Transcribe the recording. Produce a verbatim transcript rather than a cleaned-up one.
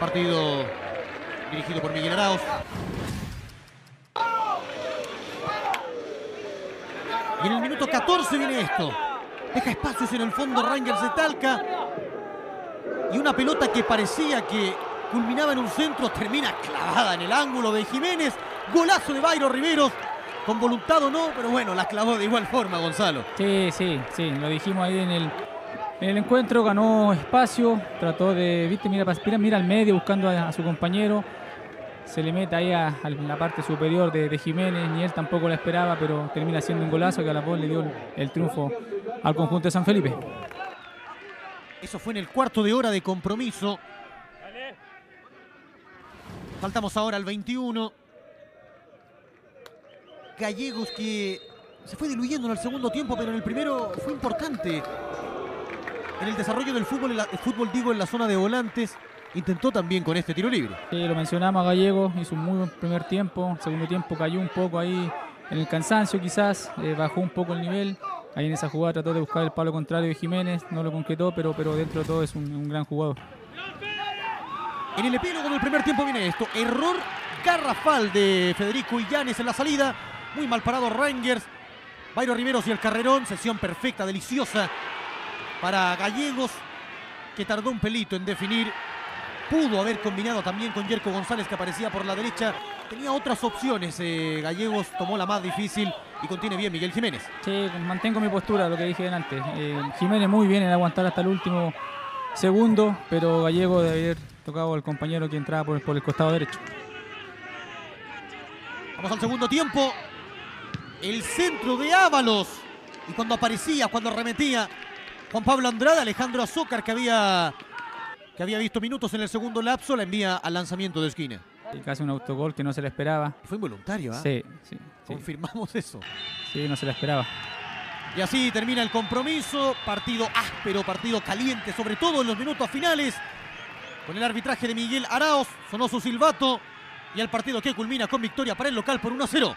partido dirigido por Miguel Arauz. Y en el minuto catorce viene esto. Deja espacios en el fondo Rangers de Talca. Y una pelota que parecía que culminaba en un centro, termina clavada en el ángulo de Jiménez. Golazo de Bayro Riveros. Con voluntad o no, pero bueno, la clavó de igual forma, Gonzalo. Sí, sí, sí, lo dijimos ahí en el, en el encuentro, ganó espacio, trató de, viste, mira, mira, mira al medio buscando a, a su compañero, se le mete ahí a, a la parte superior de, de Jiménez, ni él tampoco la esperaba, pero termina haciendo un golazo que a la voz le dio el, el triunfo al conjunto de San Felipe. Eso fue en el cuarto de hora de compromiso. Saltamos ahora al veintiuno. Gallegos, que se fue diluyendo en el segundo tiempo, pero en el primero fue importante en el desarrollo del fútbol, el fútbol digo en la zona de volantes, intentó también con este tiro libre. Sí, lo mencionamos a Gallegos, hizo un muy buen primer tiempo, segundo tiempo cayó un poco ahí en el cansancio quizás, eh, bajó un poco el nivel, ahí en esa jugada trató de buscar el palo contrario de Jiménez, no lo concretó, pero, pero dentro de todo es un, un gran jugador. En el epílogo del primer tiempo viene esto, error garrafal de Federico Illanes en la salida. Muy mal parado Rangers, Bayro Riveros y el carrerón, sesión perfecta, deliciosa para Gallegos, que tardó un pelito en definir, pudo haber combinado también con Yerko González, que aparecía por la derecha, tenía otras opciones, eh, Gallegos tomó la más difícil y contiene bien Miguel Jiménez. Sí, mantengo mi postura, lo que dije antes, eh, Jiménez muy bien en aguantar hasta el último segundo, pero Gallegos debe haber tocado al compañero que entraba por, por el costado derecho. Vamos al segundo tiempo. El centro de Ábalos, y cuando aparecía, cuando arremetía Juan Pablo Andrade, Alejandro Azúcar, que había, que había visto minutos en el segundo lapso, la envía al lanzamiento de esquina. Y casi un autogol que no se le esperaba. Fue involuntario, ¿ah? ¿eh? Sí, sí, sí. Confirmamos eso. Sí, no se le esperaba. Y así termina el compromiso, partido áspero, partido caliente, sobre todo en los minutos finales, con el arbitraje de Miguel Arauz, sonó su silbato, y el partido que culmina con victoria para el local por uno a cero.